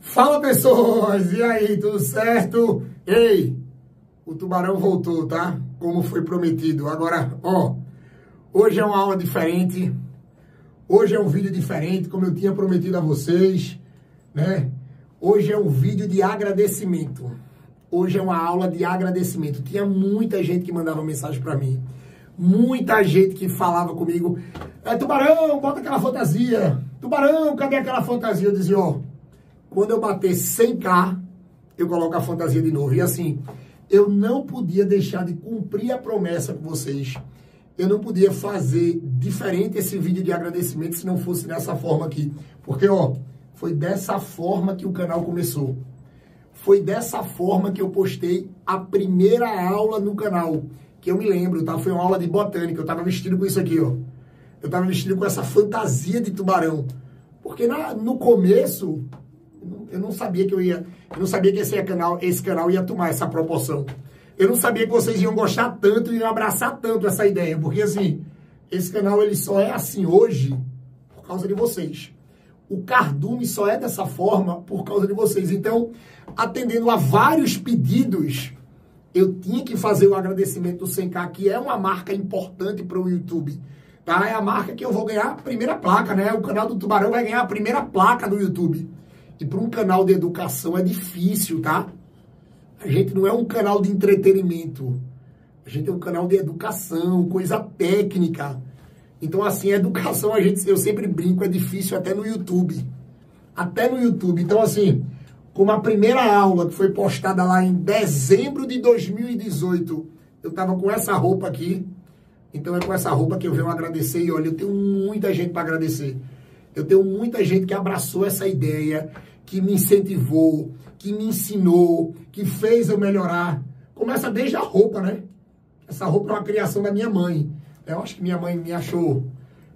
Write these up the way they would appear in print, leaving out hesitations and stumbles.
Fala, pessoas! E aí, tudo certo? Ei, o tubarão voltou, tá? Como foi prometido. Agora, ó, hoje é uma aula diferente. Hoje é um vídeo diferente, como eu tinha prometido a vocês, né? Hoje é um vídeo de agradecimento. Hoje é uma aula de agradecimento. Tinha muita gente que mandava mensagem pra mim. Muita gente que falava comigo. Tubarão, bota aquela fantasia. Tubarão, cadê aquela fantasia? Eu dizia, ó, quando eu bater 100K, eu coloco a fantasia de novo. E assim, eu não podia deixar de cumprir a promessa com vocês. Eu não podia fazer diferente esse vídeo de agradecimento se não fosse dessa forma aqui. Porque, ó, foi dessa forma que o canal começou. Foi dessa forma que eu postei a primeira aula no canal. Que eu me lembro, tá? Foi uma aula de botânica. Eu tava vestido com isso aqui, ó. Eu tava vestido com essa fantasia de tubarão. Porque no começo, eu não sabia que eu ia... Eu não sabia que esse canal ia tomar essa proporção. Eu não sabia que vocês iam gostar tanto e iam abraçar tanto essa ideia. Porque, assim, esse canal, ele só é assim hoje por causa de vocês. O cardume só é dessa forma por causa de vocês. Então, atendendo a vários pedidos, eu tinha que fazer o agradecimento do 100K, que é uma marca importante para o YouTube. Tá? É a marca que eu vou ganhar a primeira placa, né? O canal do Tubarão vai ganhar a primeira placa do YouTube. E para um canal de educação é difícil, tá? A gente não é um canal de entretenimento. A gente é um canal de educação, coisa técnica. Então, assim, a educação, eu sempre brinco, é difícil até no YouTube. Até no YouTube. Então, assim, como a primeira aula que foi postada lá em dezembro de 2018, eu tava com essa roupa aqui. Então, é com essa roupa que eu venho agradecer. E, olha, eu tenho muita gente para agradecer. Eu tenho muita gente que abraçou essa ideia, que me incentivou, que me ensinou, que fez eu melhorar. Começa desde a roupa, né? Essa roupa é uma criação da minha mãe. Eu acho que minha mãe me achou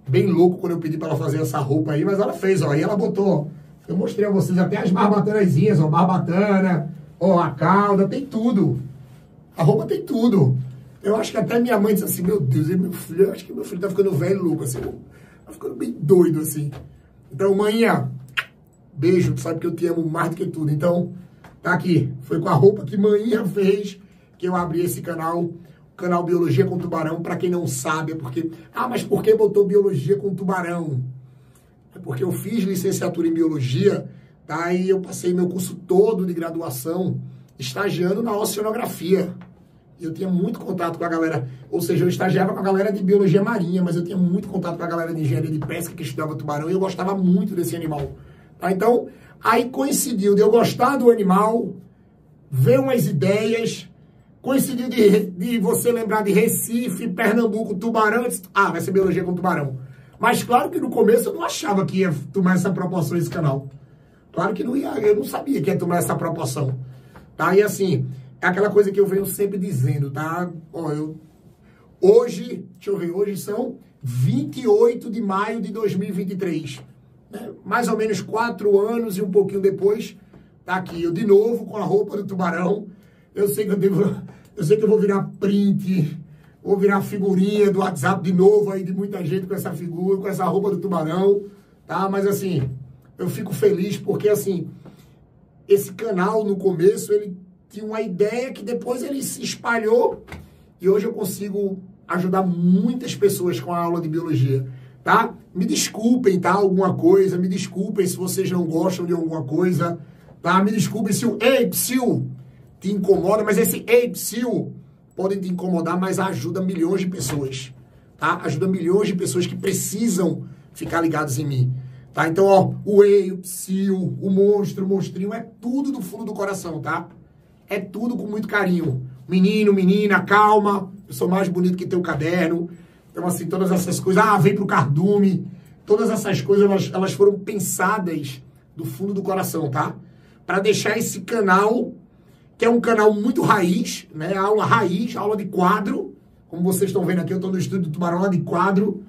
bem louco quando eu pedi para ela fazer essa roupa aí, mas ela fez, ó, e ela botou, ó, eu mostrei a vocês até as barbatanazinhas, ó, barbatana, ó, a cauda, tem tudo. A roupa tem tudo. Eu acho que até minha mãe disse assim, meu Deus, meu filho, eu acho que meu filho tá ficando velho louco, assim, tá ficando bem doido, assim. Então, mãinha, beijo, tu sabe que eu te amo mais do que tudo. Então, tá aqui, foi com a roupa que mãinha fez que eu abri esse canal. Canal Biologia com Tubarão, para quem não sabe, é porque... Ah, mas por que botou Biologia com Tubarão? É porque eu fiz licenciatura em Biologia, tá? E eu passei meu curso todo de graduação estagiando na oceanografia. Eu tinha muito contato com a galera... Ou seja, eu estagiava com a galera de Biologia Marinha, mas eu tinha muito contato com a galera de Engenharia de Pesca que estudava tubarão e eu gostava muito desse animal. Tá? Então, aí coincidiu de eu gostar do animal, ver umas ideias... Coincidiu de você lembrar de Recife, Pernambuco, Tubarão. Ah, vai ser Biologia com Tubarão. Mas claro que no começo eu não achava que ia tomar essa proporção esse canal. Claro que não ia, eu não sabia que ia tomar essa proporção. Tá? E assim, é aquela coisa que eu venho sempre dizendo, tá? Ó, hoje, deixa eu ver, hoje são 28 de maio de 2023. Né? Mais ou menos 4 anos e um pouquinho depois, tá aqui eu de novo com a roupa do tubarão. Eu sei que eu vou virar print, vou virar figurinha do WhatsApp de novo aí de muita gente com essa figura, com essa roupa do tubarão, tá? Mas assim, eu fico feliz porque assim, esse canal no começo ele tinha uma ideia que depois ele se espalhou e hoje eu consigo ajudar muitas pessoas com a aula de biologia, tá? Me desculpem, tá? Alguma coisa, me desculpem se vocês não gostam de alguma coisa, tá? Me desculpem se o... Ei, psiu! Te incomoda, mas esse psiu podem te incomodar, mas ajuda milhões de pessoas, tá? Ajuda milhões de pessoas que precisam ficar ligadas em mim, tá? Então, ó, o psiu, o monstro, o monstrinho, é tudo do fundo do coração, tá? É tudo com muito carinho. Menino, menina, calma, eu sou mais bonito que teu caderno. Então, assim, todas essas coisas, vem pro cardume, todas essas coisas, elas foram pensadas do fundo do coração, tá? Pra deixar esse canal... que é um canal muito raiz, né? Aula raiz, aula de quadro. Como vocês estão vendo aqui, eu estou no estúdio do Tubarão, aula de quadro.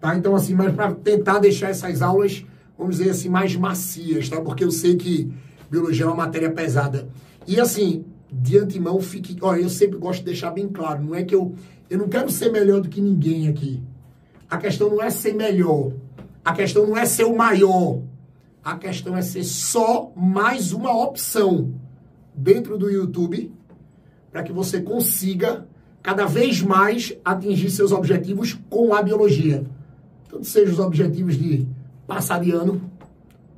Tá? Então, assim, mas para tentar deixar essas aulas, vamos dizer assim, mais macias, tá? Porque eu sei que biologia é uma matéria pesada. E, assim, de antemão, fique... Olha, eu sempre gosto de deixar bem claro. Não é que eu não quero ser melhor do que ninguém aqui. A questão não é ser melhor. A questão não é ser o maior. A questão é ser só mais uma opção dentro do YouTube para que você consiga cada vez mais atingir seus objetivos com a biologia. Tanto sejam os objetivos de passar de ano,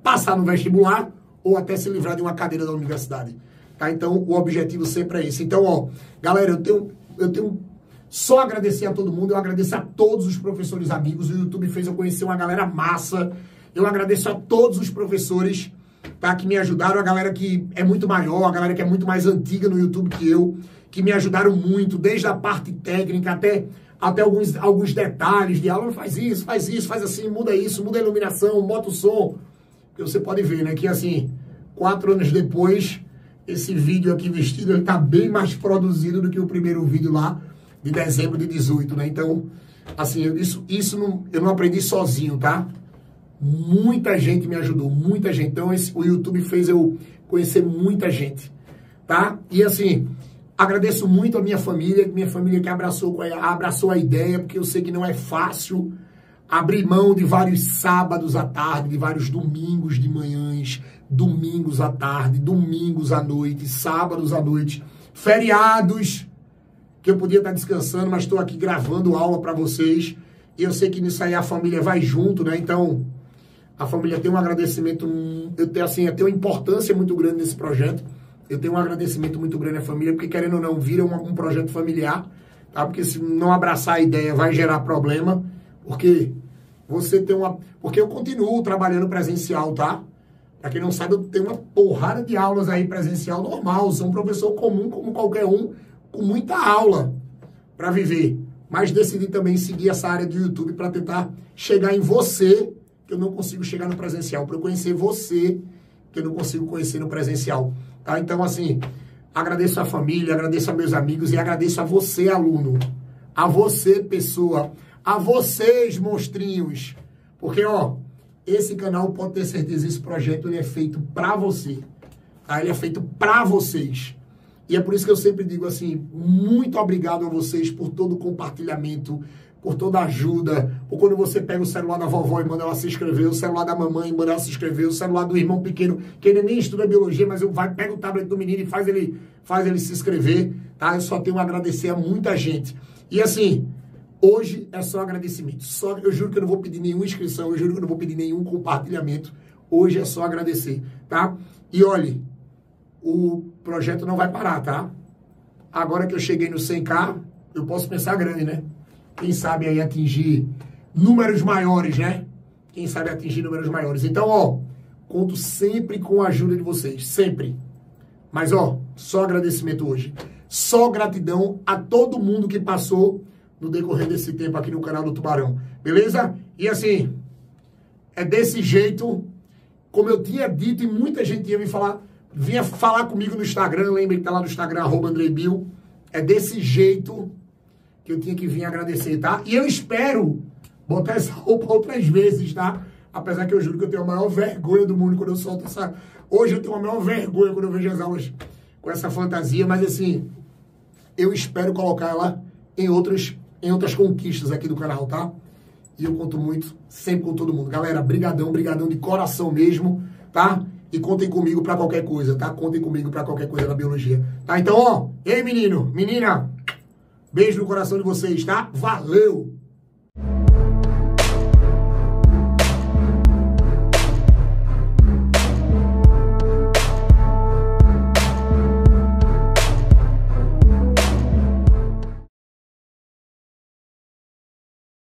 passar no vestibular ou até se livrar de uma cadeira da universidade. Tá? Então, o objetivo sempre é esse. Então, ó, galera, eu tenho só agradecer a todo mundo. Eu agradeço a todos os professores amigos. O YouTube fez eu conhecer uma galera massa. Eu agradeço a todos os professores, tá, que me ajudaram. A galera que é muito maior, a galera que é muito mais antiga no YouTube que eu, que me ajudaram muito, desde a parte técnica até alguns detalhes de aula. Faz isso, faz assim, muda isso, muda a iluminação, bota o som. Porque você pode ver, né, que assim, 4 anos depois, esse vídeo aqui vestido, ele tá bem mais produzido do que o primeiro vídeo lá, de dezembro de 18, né? Então, assim, eu não aprendi sozinho, tá? Muita gente me ajudou, muita gente. Então, o YouTube fez eu conhecer muita gente, tá? E, assim, agradeço muito a minha família que abraçou a ideia, porque eu sei que não é fácil abrir mão de vários sábados à tarde, de vários domingos de manhãs, domingos à tarde, domingos à noite, sábados à noite, feriados, que eu podia estar descansando, mas estou aqui gravando aula para vocês. E eu sei que nisso aí a família vai junto, né? Então, a família tem um agradecimento, eu tenho uma importância muito grande nesse projeto. Eu tenho um agradecimento muito grande à família, porque querendo ou não, vira um projeto familiar, tá? Porque se não abraçar a ideia vai gerar problema, porque eu continuo trabalhando presencial, tá? Pra quem não sabe, eu tenho uma porrada de aulas aí presencial normal, sou um professor comum como qualquer um, com muita aula para viver, mas decidi também seguir essa área do YouTube para tentar chegar em você, que eu não consigo chegar no presencial, para eu conhecer você, que eu não consigo conhecer no presencial, tá? Então, assim, agradeço a família, agradeço a meus amigos e agradeço a você, aluno, a você, pessoa, a vocês, monstrinhos, porque, ó, esse canal, pode ter certeza, esse projeto, ele é feito para você, tá? Ele é feito para vocês. E é por isso que eu sempre digo assim, muito obrigado a vocês por todo o compartilhamento, por toda a ajuda, por quando você pega o celular da vovó e manda ela se inscrever, o celular da mamãe e manda ela se inscrever, o celular do irmão pequeno, que ele nem estuda biologia, mas pega o tablet do menino e faz ele se inscrever, tá? Eu só tenho a agradecer a muita gente. E assim, hoje é só agradecimento. Eu juro que eu não vou pedir nenhuma inscrição, eu juro que eu não vou pedir nenhum compartilhamento. Hoje é só agradecer, tá? E olhe, o projeto não vai parar, tá? Agora que eu cheguei no 100K, eu posso pensar grande, né? Quem sabe aí atingir números maiores, né? Quem sabe atingir números maiores. Então, ó, conto sempre com a ajuda de vocês, sempre. Mas, ó, só agradecimento hoje. Só gratidão a todo mundo que passou no decorrer desse tempo aqui no canal do Tubarão, beleza? E assim, é desse jeito, como eu tinha dito e muita gente ia me falar... Vinha falar comigo no Instagram, lembra que tá lá no Instagram, @andrebio. É desse jeito que eu tinha que vir agradecer, tá? E eu espero botar essa roupa outras vezes, tá? Apesar que eu juro que eu tenho a maior vergonha do mundo quando eu solto essa... Hoje eu tenho a maior vergonha quando eu vejo as aulas com essa fantasia, mas assim, eu espero colocar ela em outras conquistas aqui do canal, tá? E eu conto muito, sempre com todo mundo. Galera, brigadão de coração mesmo, tá? E contem comigo pra qualquer coisa, tá? Contem comigo pra qualquer coisa da biologia. Tá? Então, ó, ei, menino, menina, beijo no coração de vocês, tá? Valeu!